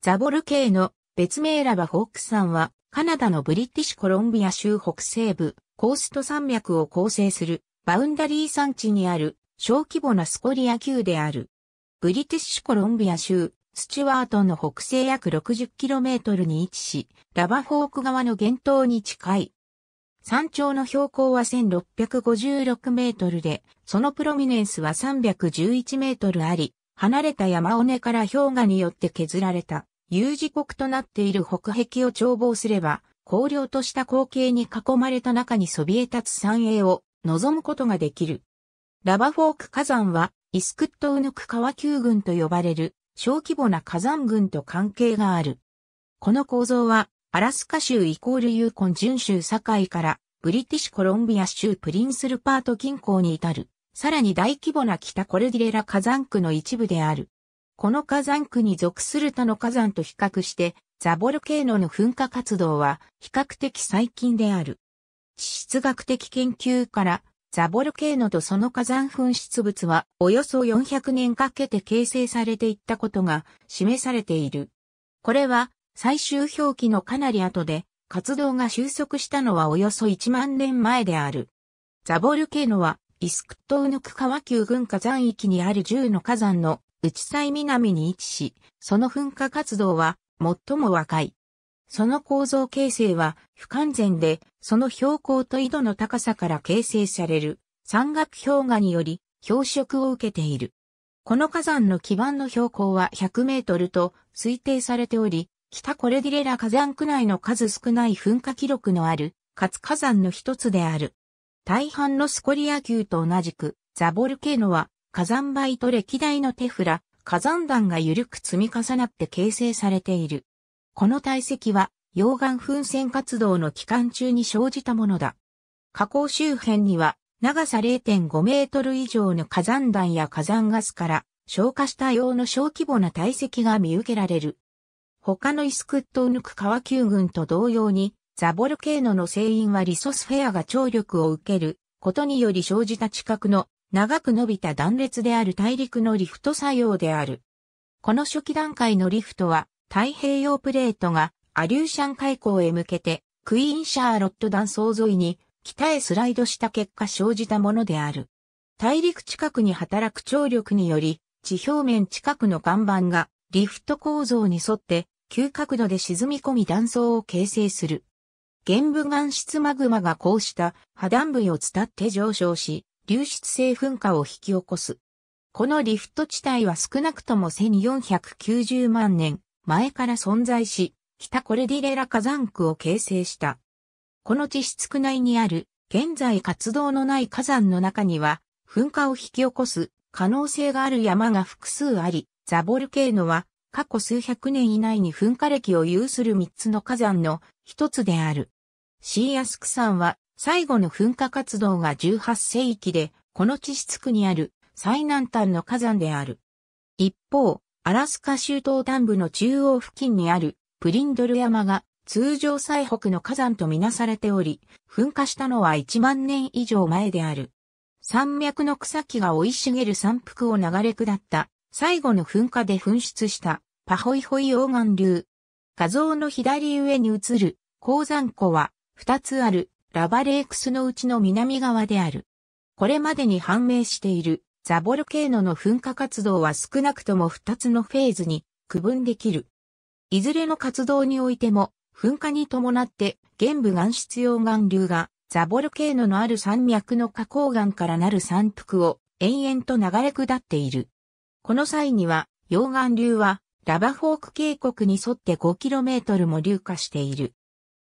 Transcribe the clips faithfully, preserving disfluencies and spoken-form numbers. ザボル系の別名ラバフォーク山はカナダのブリティッシュコロンビア州北西部コースト山脈を構成するバウンダリー山地にある小規模なスコリア級である。ブリティッシュコロンビア州スチュワートンの北西約 ろくじゅっキロメートル に位置し、ラバフォーク川の源頭に近い。山頂の標高はせんろっぴゃくごじゅうろくメートルで、そのプロミネンスはさんびゃくじゅういちメートルあり、離れた山尾根から氷河によって削られた U 字谷となっている北壁を眺望すれば、荒涼とした光景に囲まれた中にそびえ立つ山営を望むことができる。ラバフォーク火山は、イスクット・ウヌク川丘群と呼ばれる小規模な火山群と関係がある。この構造は、アラスカ州イコールユーコン準州境からブリティッシュコロンビア州プリンスルパート近郊に至る、さらに大規模な北コルディレラ火山区の一部である。この火山区に属する他の火山と比較して、ザボルケーノの噴火活動は比較的最近である。地質学的研究から、ザボルケーノとその火山噴出物はおよそよんひゃくねんかけて形成されていったことが示されている。これは、最終表記のかなり後で、活動が収束したのはおよそいちまんねんまえである。ザボルケーノは、イスクット・ウヌク川丘群火山域にあるじゅうの火山の内最南に位置し、その噴火活動は最も若い。その構造形成は不完全で、その標高と緯度の高さから形成される山岳氷河により漂食を受けている。この火山の基盤の標高はひゃくメートルと推定されており、北コルディレラ火山区内の数少ない噴火記録のある活火山の一つである。大半のスコリア級と同じく、ザボルケーノは火山灰と歴代のテフラ、火山弾が緩く積み重なって形成されている。この堆積は溶岩噴泉活動の期間中に生じたものだ。火口周辺には長さ れいてんごメートル以上の火山弾や火山ガスから消化した用の小規模な堆積が見受けられる。他のイスクット・ウヌク川丘群と同様に、ザボルケーノの聖因はリソスフェアが張力を受けることにより生じた地殻の長く伸びた断裂である大陸のリフト作用である。この初期段階のリフトは、太平洋プレートがアリューシャン海溝へ向けてクイーン・シャーロット断層沿いに北へスライドした結果生じたものである。大陸近くに働く張力により、地表面近くの岩盤がリフト構造に沿って急角度で沈み込み断層を形成する。玄武岩質マグマがこうした破断部を伝って上昇し、流出性噴火を引き起こす。このリフト地帯は少なくともせんよんひゃくきゅうじゅうまんねんまえから存在し、北コルディレラ火山区を形成した。この地質区内にある、現在活動のない火山の中には、噴火を引き起こす可能性がある山が複数あり、ザボルケーノは、過去数百年以内に噴火歴を有するみっつの火山の一つである。シーアスク山は最後の噴火活動がじゅうはっせいきで、この地質区にある最南端の火山である。一方、アラスカ州東端部の中央付近にあるプリンドル山が通常最北の火山とみなされており、噴火したのはいちまんねん以上前である。山脈の草木が生い茂る山腹を流れ下った。最後の噴火で噴出したパホイホイ溶岩流。画像の左上に映る鉱山湖はふたつあるラバレークスのうちの南側である。これまでに判明しているザボルケーノの噴火活動は少なくともふたつのフェーズに区分できる。いずれの活動においても噴火に伴って玄武岩質溶岩流がザボルケーノのある山脈の花崗岩からなる山腹を延々と流れ下っている。この際には、溶岩流は、ラバフォーク渓谷に沿って ごキロメートル も流下している。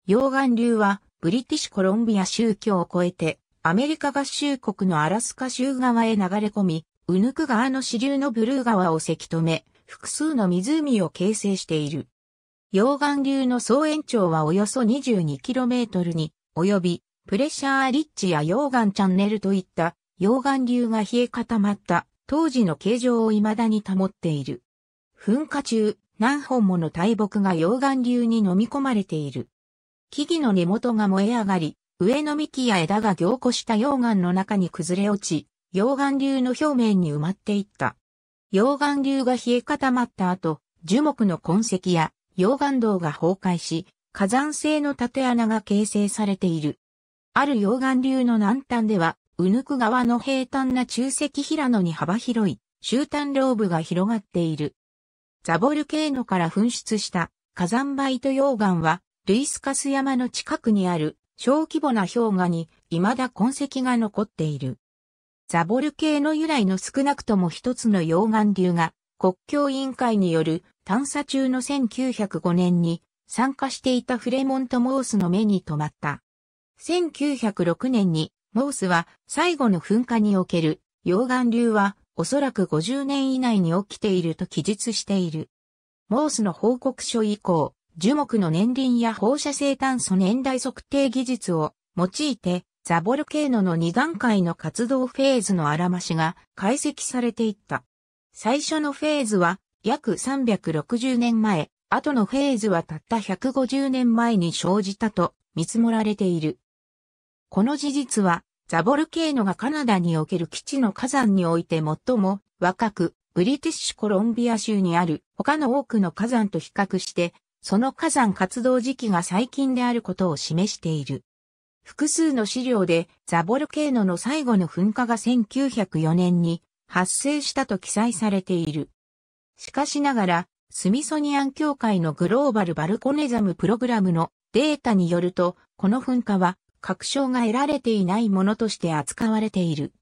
溶岩流は、ブリティッシュコロンビア州境を越えて、アメリカ合衆国のアラスカ州側へ流れ込み、ウヌク川の支流のブルー川をせき止め、複数の湖を形成している。溶岩流の総延長はおよそ にじゅうにキロメートル に及び、プレシャーリッチや溶岩チャンネルといった溶岩流が冷え固まった。当時の形状を未だに保っている。噴火中、何本もの大木が溶岩流に飲み込まれている。木々の根元が燃え上がり、上の幹や枝が凝固した溶岩の中に崩れ落ち、溶岩流の表面に埋まっていった。溶岩流が冷え固まった後、樹木の痕跡や溶岩洞が崩壊し、火山性の縦穴が形成されている。ある溶岩流の南端では、宇久川の平坦な中石平野に幅広い集団ローブが広がっている。ザボルケーノから噴出した火山灰と溶岩は、ルイスカス山の近くにある小規模な氷河に未だ痕跡が残っている。ザボルケーノ由来の少なくとも一つの溶岩流が国境委員会による探査中のせんきゅうひゃくごねんに参加していたフレモント・モースの目に留まった。せんきゅうひゃくろくねんにモースは最後の噴火における溶岩流はおそらくごじゅうねん以内に起きていると記述している。モースの報告書以降、樹木の年輪や放射性炭素年代測定技術を用いてザボルケーノのに段階の活動フェーズのあらましが解析されていった。最初のフェーズは約さんびゃくろくじゅうねんまえ、後のフェーズはたったひゃくごじゅうねんまえに生じたと見積もられている。この事実はザボルケーノがカナダにおける基地の火山において最も若くブリティッシュコロンビア州にある他の多くの火山と比較してその火山活動時期が最近であることを示している。複数の資料でザボルケーノの最後の噴火がせんきゅうひゃくよねんに発生したと記載されている。しかしながら、スミソニアン協会のグローバルバルコネザムプログラムのデータによると、この噴火は確証が得られていないものとして扱われている。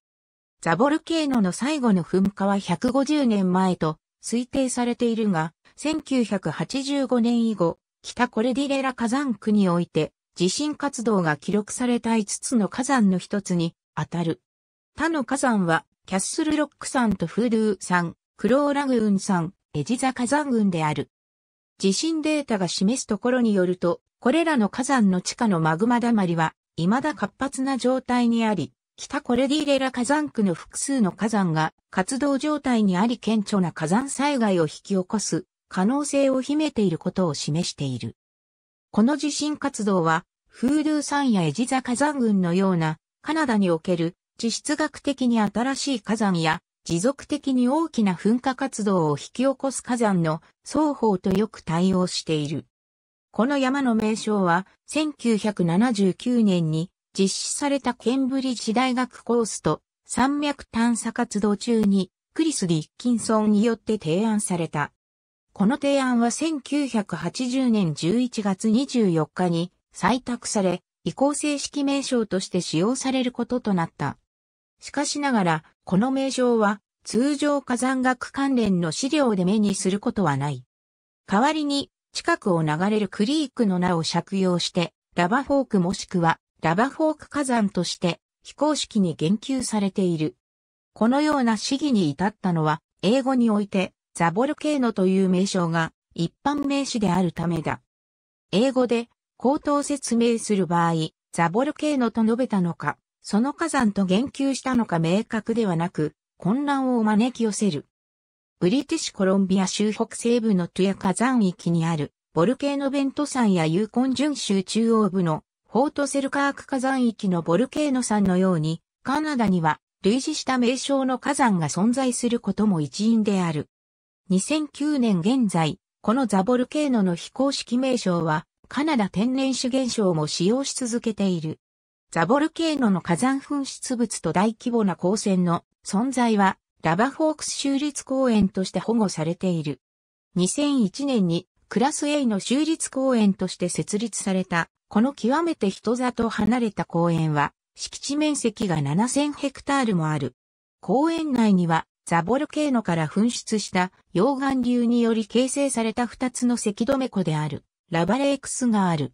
ザボルケーノの最後の噴火はひゃくごじゅうねんまえと推定されているが、せんきゅうひゃくはちじゅうごねん以後、北コルディレラ火山区において、地震活動が記録されたいつつの火山の一つにあたる。他の火山は、キャッスルロック山とフードゥー山、クローラグーン山、エジザ火山群である。地震データが示すところによると、これらの火山の地下のマグマだまりは、未だ活発な状態にあり、北コルディレラ火山区の複数の火山が活動状態にあり顕著な火山災害を引き起こす。可能性を秘めていることを示している。この地震活動は、フードゥー山やエジザ火山群のような、カナダにおける地質学的に新しい火山や、持続的に大きな噴火活動を引き起こす火山の双方とよく対応している。この山の名称は、せんきゅうひゃくななじゅうきゅうねんに実施されたケンブリッジ大学コースと山脈探査活動中に、クリス・ディッキンソンによって提案された。この提案はせんきゅうひゃくはちじゅうねんじゅういちがつにじゅうよっかに採択され、以降正式名称として使用されることとなった。しかしながら、この名称は通常火山学関連の資料で目にすることはない。代わりに、近くを流れるクリークの名を借用して、ラバフォークもしくはラバフォーク火山として非公式に言及されている。このような試義に至ったのは、英語において、ザボルケーノという名称が一般名詞であるためだ。英語で口頭説明する場合、ザボルケーノと述べたのか、その火山と言及したのか明確ではなく、混乱を招き寄せる。ブリティッシュコロンビア州北西部のトゥア火山域にある、ボルケーノベント山やユーコン準州中央部のホートセルカーク火山域のボルケーノ山のように、カナダには類似した名称の火山が存在することも一因である。にせんきゅうねん現在、このザボルケーノの非公式名称は、カナダ天然資源省も使用し続けている。ザボルケーノの火山噴出物と大規模な光線の存在は、ラバフォークス州立公園として保護されている。にせんいちねんにクラス エー の州立公園として設立された、この極めて人里離れた公園は、敷地面積がななせんヘクタールもある。公園内には、ザボルケーノから噴出した溶岩流により形成された二つのせき止め湖であるラバレークスがある。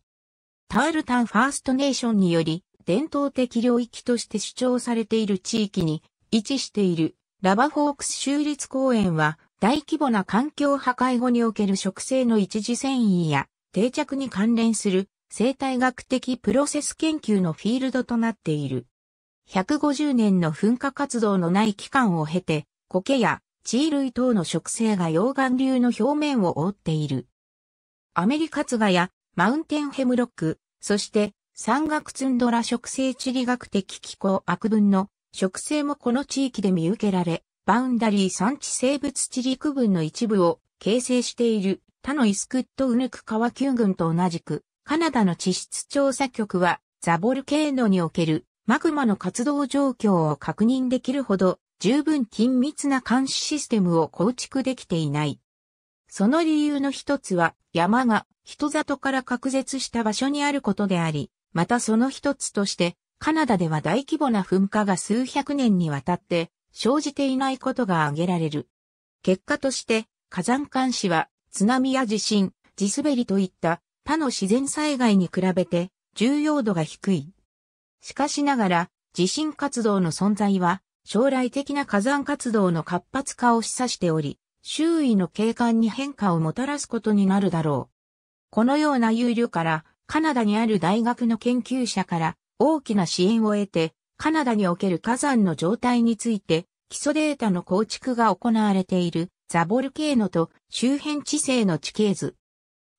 タールタンファーストネーションにより伝統的領域として主張されている地域に位置しているラバフォークス州立公園は大規模な環境破壊後における植生の一次遷移や定着に関連する生態学的プロセス研究のフィールドとなっている。ひゃくごじゅうねんの噴火活動のない期間を経て、苔や地衣類等の植生が溶岩流の表面を覆っている。アメリカツガやマウンテンヘムロック、そして山岳ツンドラ植生地理学的機構悪分の植生もこの地域で見受けられ、バウンダリー産地生物地理区分の一部を形成している他のイスクットウヌク川丘群と同じく、カナダの地質調査局はザボルケーノにおけるマグマの活動状況を確認できるほど十分緊密な監視システムを構築できていない。その理由の一つは山が人里から隔絶した場所にあることであり、またその一つとしてカナダでは大規模な噴火が数百年にわたって生じていないことが挙げられる。結果として火山監視は津波や地震、地滑りといった他の自然災害に比べて重要度が低い。しかしながら地震活動の存在は将来的な火山活動の活発化を示唆しており、周囲の景観に変化をもたらすことになるだろう。このような憂慮からカナダにある大学の研究者から大きな支援を得て、カナダにおける火山の状態について基礎データの構築が行われているザボルケーノと周辺地勢の地形図。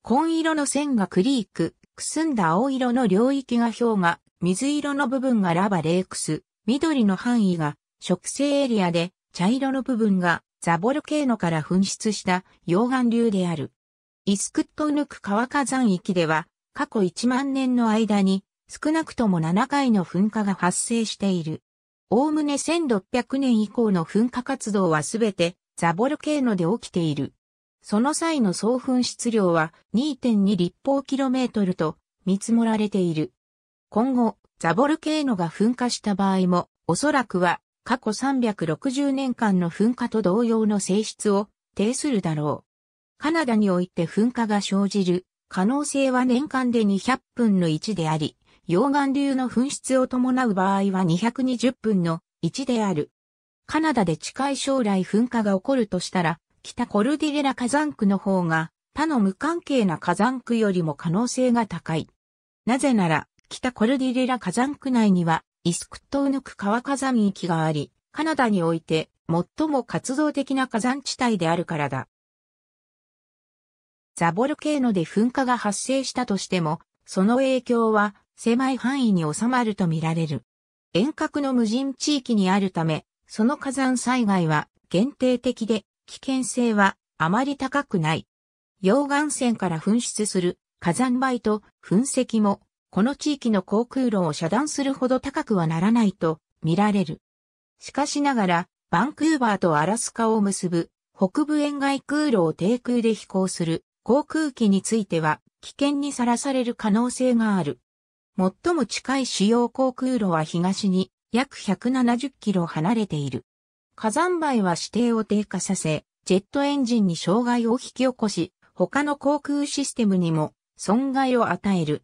紺色の線がクリーク、くすんだ青色の領域が氷河、水色の部分がラバレークス、緑の範囲が植生エリアで、茶色の部分がザボルケーノから噴出した溶岩流である。イスクットウヌク川火山域では、過去いちまんねんの間に少なくともななかいの噴火が発生している。おおむねせんろっぴゃくねん以降の噴火活動はすべてザボルケーノで起きている。その際の総噴出量は にてんに 立方キロメートルと見積もられている。今後、ザボルケーノが噴火した場合も、おそらくは過去さんびゃくろくじゅうねんかんの噴火と同様の性質を呈するだろう。カナダにおいて噴火が生じる可能性は年間でにひゃくぶんのいちであり、溶岩流の噴出を伴う場合はにひゃくにじゅうぶんのいちである。カナダで近い将来噴火が起こるとしたら、北コルディレラ火山区の方が他の無関係な火山区よりも可能性が高い。なぜなら北コルディレラ火山区内にはイスクットウヌク川火山域があり、カナダにおいて最も活動的な火山地帯であるからだ。ザボルケーノで噴火が発生したとしても、その影響は狭い範囲に収まるとみられる。遠隔の無人地域にあるため、その火山災害は限定的で、危険性はあまり高くない。溶岩泉から噴出する火山灰と噴石もこの地域の航空路を遮断するほど高くはならないと見られる。しかしながらバンクーバーとアラスカを結ぶ北部沿岸空路を低空で飛行する航空機については危険にさらされる可能性がある。最も近い主要航空路は東に約ひゃくななじゅっキロ離れている。火山灰は視程を低下させ、ジェットエンジンに障害を引き起こし、他の航空システムにも損害を与える。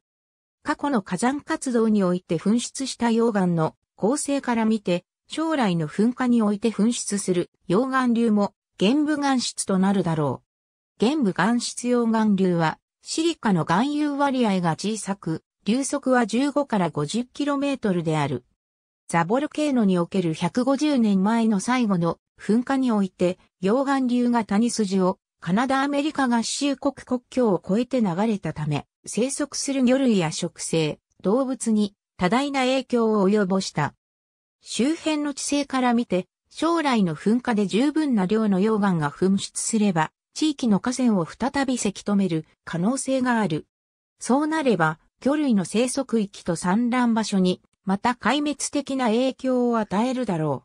過去の火山活動において噴出した溶岩の構成から見て、将来の噴火において噴出する溶岩流も玄武岩質となるだろう。玄武岩質溶岩流はシリカの含有割合が小さく、流速はじゅうごからごじゅっキロメートルである。ザボルケーノにおけるひゃくごじゅうねんまえの最後の噴火において溶岩流が谷筋をカナダ・アメリカ合衆国国境を越えて流れたため、生息する魚類や植生、動物に多大な影響を及ぼした。周辺の地勢から見て、将来の噴火で十分な量の溶岩が噴出すれば、地域の河川を再びせき止める可能性がある。そうなれば、魚類の生息域と産卵場所に、また壊滅的な影響を与えるだろ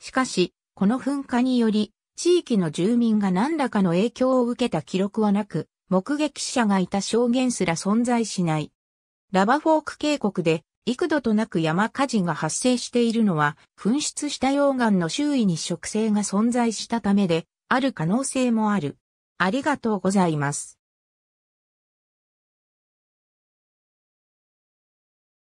う。しかし、この噴火により、地域の住民が何らかの影響を受けた記録はなく、目撃者がいた証言すら存在しない。ラバフォーク渓谷で幾度となく山火事が発生しているのは、噴出した溶岩の周囲に植生が存在したためで、ある可能性もある。ありがとうございます。